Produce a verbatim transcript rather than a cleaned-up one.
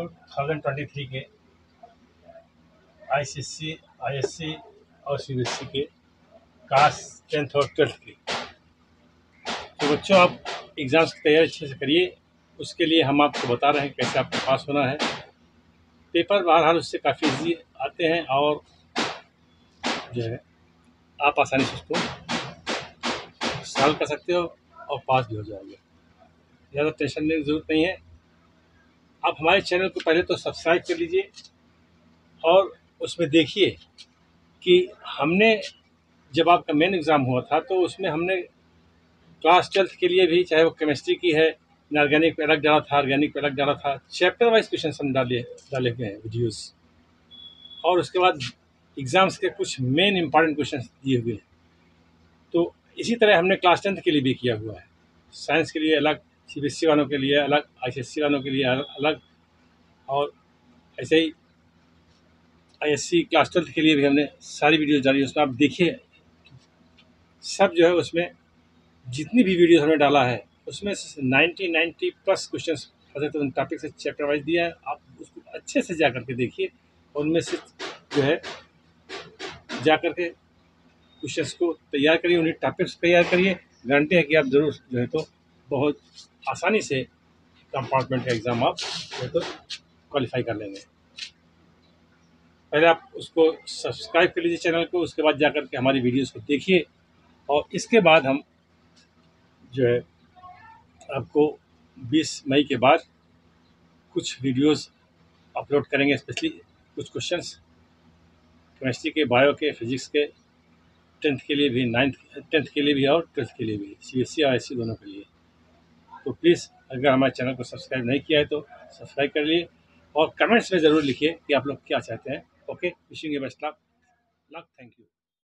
To thousand twenty three के ICSE, ISC और CBSE के क्लास टेंथ और ट्वेल्थ की। तो बच्चों आप एग्ज़ाम्स की तैयारी अच्छे से करिए, उसके लिए हम आपको बता रहे हैं कैसे आपको पास होना है। पेपर बहरहाल उससे काफ़ी इजी आते हैं और जो है आप आसानी से उसको सॉल्व कर सकते हो और पास भी हो जाओगे। ज़्यादा टेंशन लेने की ज़रूरत नहीं है। आप हमारे चैनल को पहले तो सब्सक्राइब कर लीजिए और उसमें देखिए कि हमने जब आपका मेन एग्ज़ाम हुआ था तो उसमें हमने क्लास ट्वेल्थ के लिए भी, चाहे वो केमिस्ट्री की है, इनऑर्गेनिक पे अलग डाला था, ऑर्गेनिक पे अलग डाला था, चैप्टर वाइज क्वेश्चन हम डाले डाले हुए हैं वीडियोस, और उसके बाद एग्ज़ाम्स के कुछ मेन इंपॉर्टेंट क्वेश्चन दिए हुए हैं। तो इसी तरह हमने क्लास टेंथ के लिए भी किया हुआ है, साइंस के लिए अलग, सीबीएसई वालों के लिए अलग, आईसीएसई वालों के लिए अलग, और ऐसे ही आईएससी क्लास ट्वेल्थ के लिए भी हमने सारी वीडियोज़ डाली। उसमें आप देखिए सब जो है, उसमें जितनी भी वीडियोज़ हमने डाला है उसमें नाइन्टी नाइन्टी प्लस क्वेश्चन हर एक टॉपिक से चैप्टर वाइज दिया है। आप उसको अच्छे से जा करके देखिए और उनमें से जो है जा करके क्वेश्चन को तैयार करिए, उन्हें टॉपिक्स तैयार करिए। गारंटी है कि आप ज़रूर जो है तो बहुत आसानी से कंपार्टमेंट का एग्ज़ाम आप जो है तो क्वालिफाई कर लेंगे। पहले आप उसको सब्सक्राइब कर लीजिए चैनल को, उसके बाद जा करके हमारी वीडियोज़ को देखिए, और इसके बाद हम जो है आपको बीस मई के बाद कुछ वीडियोस अपलोड करेंगे, स्पेशली कुछ क्वेश्चंस केमिस्ट्री के, बायो के, फिजिक्स के, टेंथ के लिए भी, नाइन्थ टेंथ के लिए भी और ट्वेल्थ के लिए भी, सीबीएसई और आईसी दोनों के लिए। तो प्लीज़ अगर हमारे चैनल को सब्सक्राइब नहीं किया है तो सब्सक्राइब कर लिए, और कमेंट्स में ज़रूर लिखिए कि आप लोग क्या चाहते हैं। Okay, wishing you best luck luck thank you.